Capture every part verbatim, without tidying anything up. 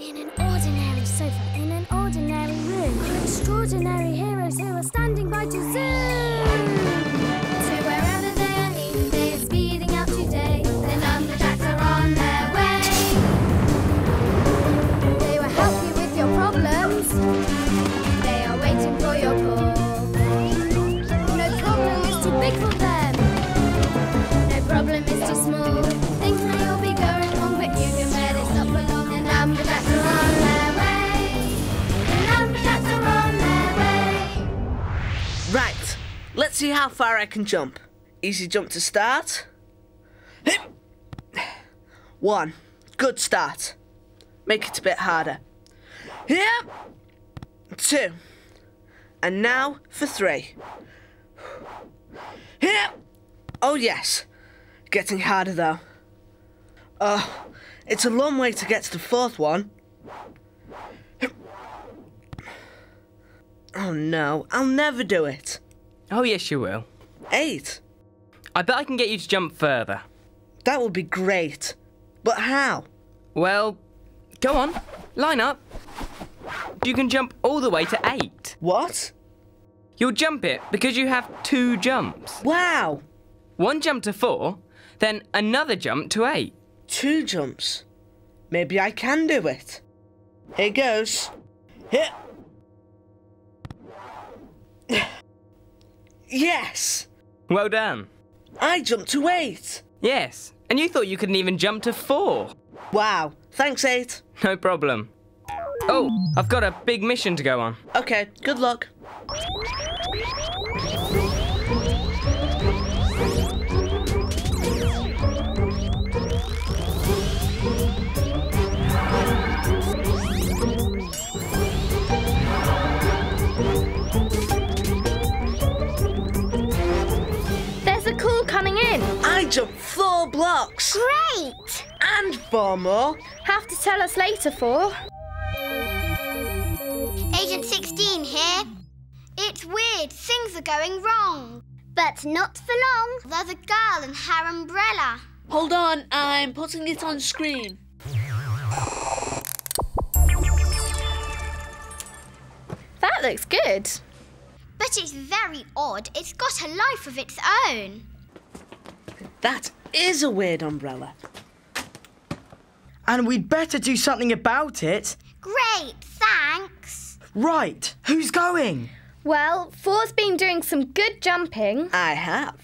In an ordinary sofa, in an ordinary room, extraordinary heroes who are standing by to zoom. So wherever they are needed, they are speeding up today. The Numberjacks are on their way. They will help you with your problems. They are waiting for your call. No problem is too big for them. No problem is too small. Think that you'll be going on, but you can let it stop for long. The Numberjacks are on their way. The Numberjacks are on their way. Right, let's see how far I can jump. Easy jump to start. One, good start. Make it a bit harder. Here, two, and now for three. Here, oh yes, getting harder though. Oh, it's a long way to get to the fourth one. Oh no, I'll never do it. Oh yes you will. Eight. I bet I can get you to jump further. That would be great. But how? Well, go on, line up. You can jump all the way to eight. What? You'll jump it because you have two jumps. Wow. One jump to four, then another jump to eight. Two jumps. Maybe I can do it. Here goes. Here. Yes. Well done. I jumped to eight. Yes, and you thought you couldn't even jump to four. Wow. Thanks, eight. No problem. Oh, I've got a big mission to go on. Okay, good luck. I jumped four blocks. Great! And four more. Have to tell us later, four. Agent sixteen here. It's weird, things are going wrong. But not for long. There's a girl in her umbrella. Hold on, I'm putting it on screen. That looks good. But it's very odd. It's got a life of its own. That is a weird umbrella. And we'd better do something about it. Great, thanks. Right, who's going? Well, Four's been doing some good jumping. I have.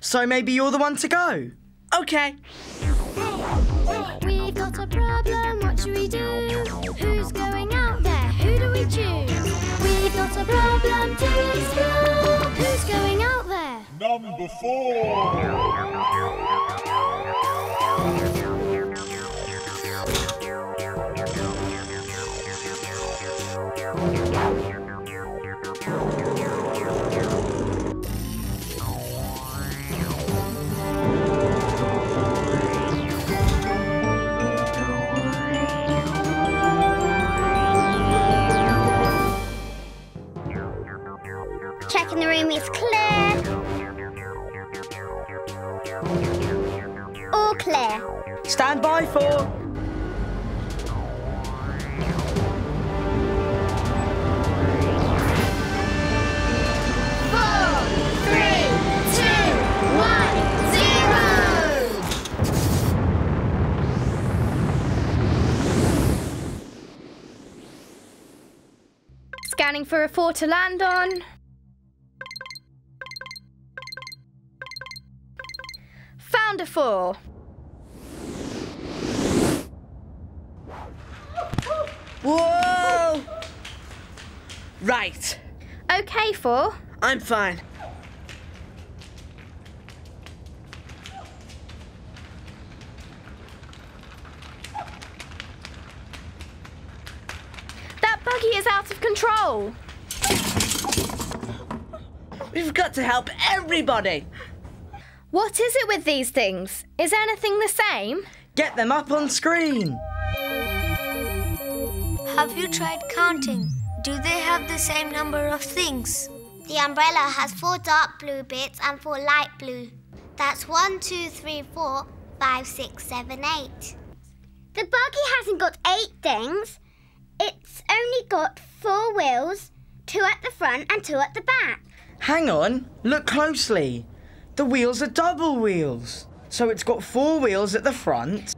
So maybe you're the one to go. OK. We've got a problem, what should we do? Who's going out there? Who do we choose? We've got a problem to explore. Who's going out there? Number four. Checking the room is clear. All clear. Stand by for... Scanning for a four to land on. Found a four. Whoa! Right. Okay, four. I'm fine. Buggy is out of control. We've got to help everybody. What is it with these things? Is anything the same? Get them up on screen. Have you tried counting? Do they have the same number of things? The umbrella has four dark blue bits and four light blue. That's one, two, three, four, five, six, seven, eight. The buggy hasn't got eight things. got four wheels, two at the front and two at the back. Hang on, look closely. The wheels are double wheels. So it's got four wheels at the front.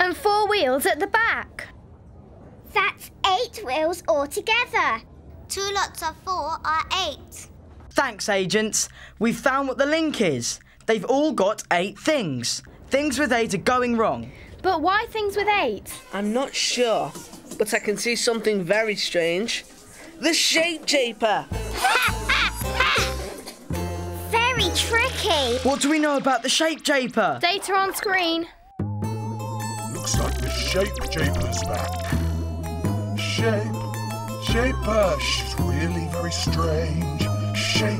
And four wheels at the back. That's eight wheels altogether. Two lots of four are eight. Thanks, agents. We've found what the link is. They've all got eight things. Things with eight are going wrong. But why things with eight? I'm not sure, but I can see something very strange. The Shape Japer! Very tricky! What do we know about the Shape Japer? Data on screen. Looks like the Shape Japer's back. Shape Japer, she's really very strange. Shape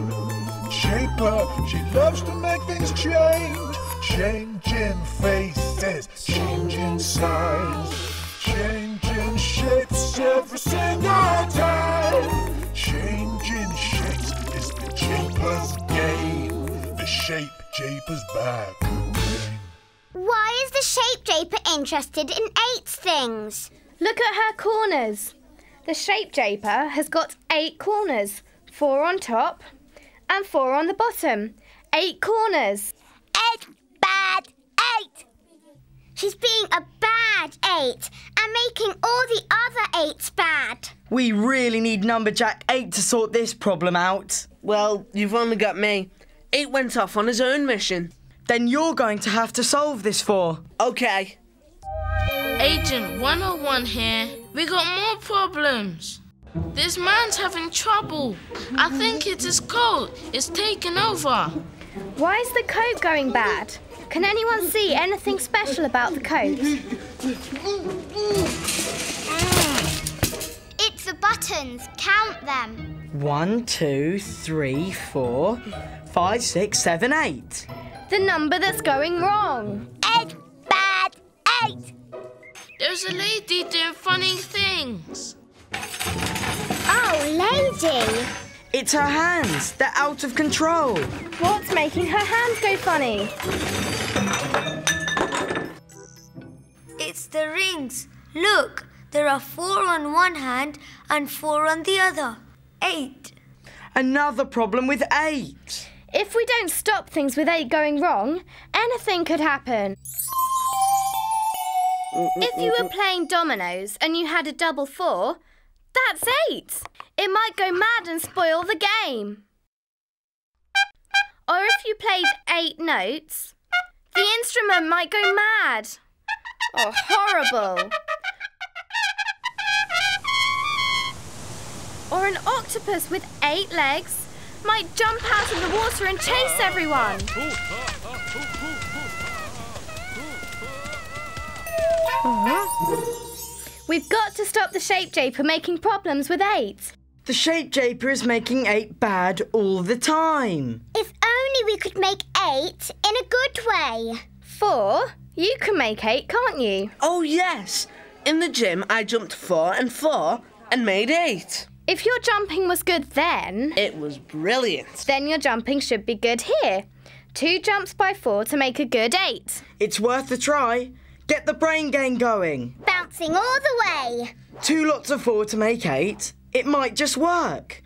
Japer, she loves to make things change. Changing faces, changing signs, changing shapes every single time. Changing shapes is the Japer's game. The Shape Japer's back. Why is the Shape Japer interested in eight things? Look at her corners. The Shape Japer has got eight corners. Four on top and four on the bottom. Eight corners. Eight. Bad eight! She's being a bad eight and making all the other eights bad. We really need Numberjack eight to sort this problem out. Well, you've only got me. Eight went off on his own mission. Then you're going to have to solve this for. Okay. Agent one oh one here. We got more problems. This man's having trouble. I think it is cold. It's taken over. Why is the coat going bad? Can anyone see anything special about the coat? It's the buttons. Count them. One, two, three, four, five, six, seven, eight. The number that's going wrong. Eight, bad, eight. There's a lady doing funny things. Oh, lady. It's her hands. They're out of control. What's making her hands go funny? It's the rings. Look, there are four on one hand and four on the other. Eight. Another problem with eight. If we don't stop things with eight going wrong, anything could happen. If you were playing dominoes and you had a double four, that's eight. It might go mad and spoil the game. Or if you played eight notes, the instrument might go mad. Or horrible. Or an octopus with eight legs might jump out of the water and chase everyone. Uh-huh. We've got to stop the Shape Japer making problems with eight. The Shape Japer is making eight bad all the time. If only we could make eight in a good way. Four? You can make eight, can't you? Oh, yes. In the gym, I jumped four and four and made eight. If your jumping was good then... It was brilliant. Then your jumping should be good here. Two jumps by four to make a good eight. It's worth a try. Get the brain game going. Bouncing all the way. Two lots of four to make eight. It might just work.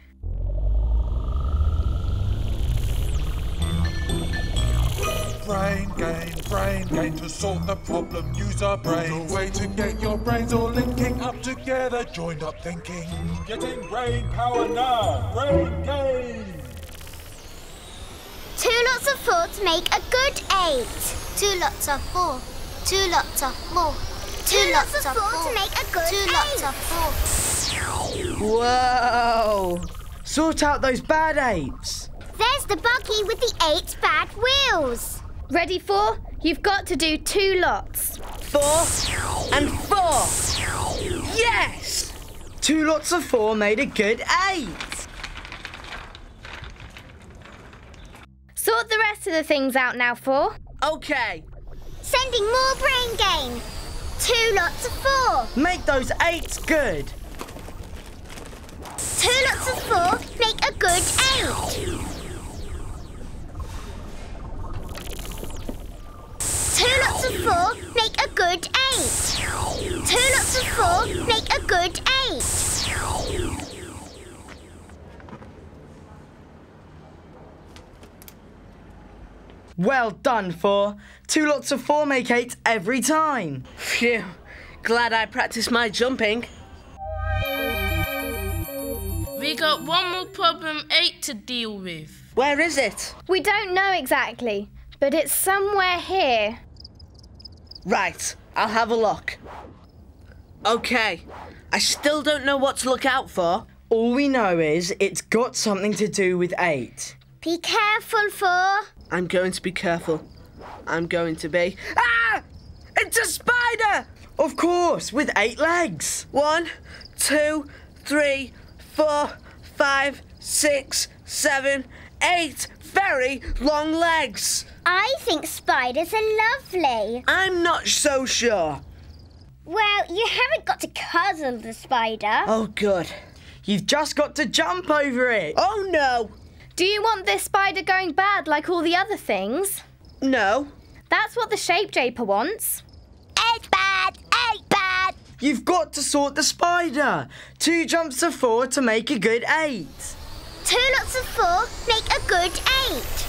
Brain game, brain game to solve the problem. Use our brains. The way to get your brains all linking up together. Joined up thinking. Getting brain power now. Brain game. Two lots of four to make a good eight. Two lots of four. Two lots of four. Two, Two lots, lots of four, four to make a good Two eight. Lots of four. Whoa! Sort out those bad eights. There's the buggy with the eight bad wheels. Ready, four? You've got to do two lots. Four and four. Yes! Two lots of four made a good eight. Sort the rest of the things out now, four. Okay. Sending more brain game. Two lots of four. Make those eights good. Two lots of four make a good eight. Two lots of four make a good eight. Two lots of four make a good eight. Well done, Four. Two lots of four make eight every time. Phew. Glad I practiced my jumping. We got one more problem eight to deal with. Where is it? We don't know exactly, but it's somewhere here. Right. I'll have a look. OK. I still don't know what to look out for. All we know is it's got something to do with eight. Be careful, Four. I'm going to be careful. I'm going to be... Ah! It's a spider! Of course, with eight legs. One, two, three, four, five, six, seven, eight. Very long legs. I think spiders are lovely. I'm not so sure. Well, you haven't got to cuddle the spider. Oh, good. You've just got to jump over it. Oh, no. Do you want this spider going bad like all the other things? No. That's what the Shape Japer wants. Eight bad, eight bad. You've got to sort the spider. Two jumps to four to make a good eight. Two lots of four make a good eight.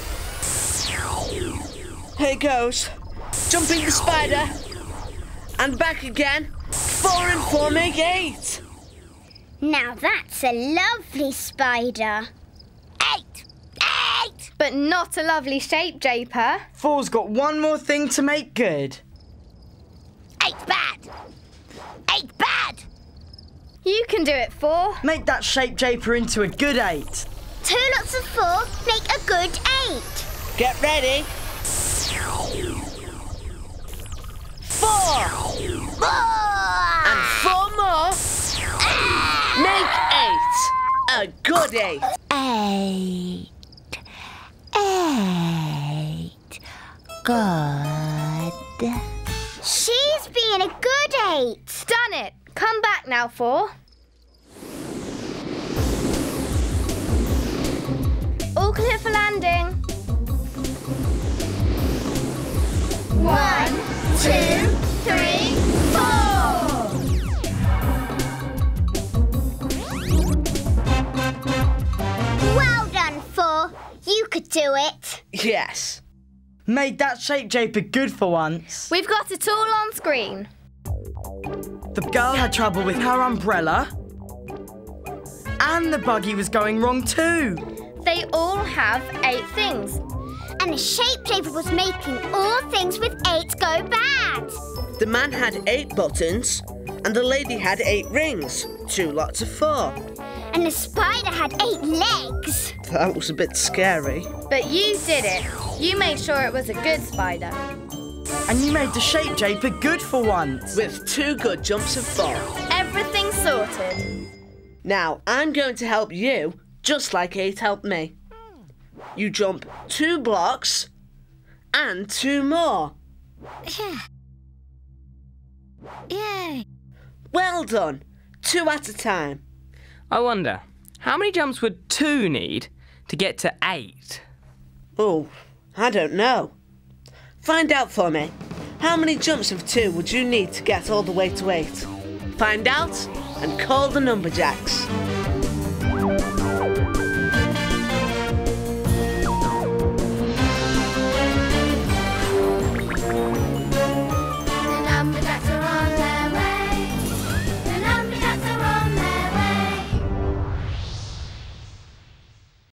Here goes. Jumping the spider. And back again. Four and four make eight. Now that's a lovely spider. But not a lovely shape, Japer. Four's got one more thing to make good. Eight bad! Eight bad! You can do it, Four. Make that Shape Japer into a good eight. Two lots of four make a good eight. Get ready. Four! Four! And four more. Ah! Make eight. A good eight. Eight. Eight. Good. She's being a good eight. Done it. Come back now, Four. All clear for landing. One, two, three, four. Well done, Four. You could do it. Yes. Made that Shape Japer good for once. We've got it all on screen. The girl had trouble with her umbrella. And the buggy was going wrong too. They all have eight things. And the Shape Japer was making all things with eight go bad. The man had eight buttons and the lady had eight rings. Two lots of four. And the spider had eight legs. That was a bit scary. But you did it. You made sure it was a good spider. And you made the Shape Japer good for once. With two good jumps of four. Everything sorted. Now, I'm going to help you, just like eight helped me. You jump two blocks and two more. Yeah. Yay. Well done. Two at a time. I wonder, how many jumps would two need to get to eight? Oh, I don't know. Find out for me. How many jumps of two would you need to get all the way to eight? Find out and call the Numberjacks.